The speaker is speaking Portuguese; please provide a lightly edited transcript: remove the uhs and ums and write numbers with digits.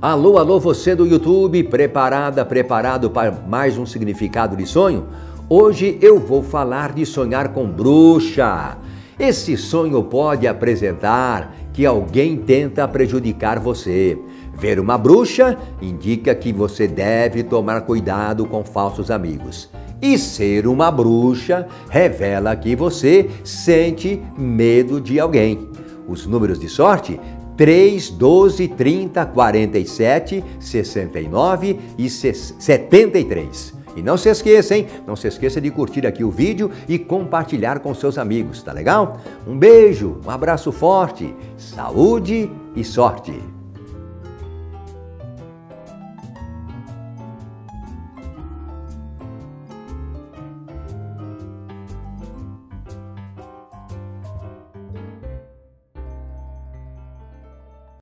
Alô, alô, você do YouTube, preparada, preparado para mais um Significado de Sonho? Hoje eu vou falar de sonhar com bruxa. Esse sonho pode apresentar que alguém tenta prejudicar você. Ver uma bruxa indica que você deve tomar cuidado com falsos amigos. E ser uma bruxa revela que você sente medo de alguém. Os números de sorte: 3, 12, 30, 47, 69 e 73. E não se esqueça, hein? Não se esqueça de curtir aqui o vídeo e compartilhar com seus amigos, tá legal? Um beijo, um abraço forte, saúde e sorte!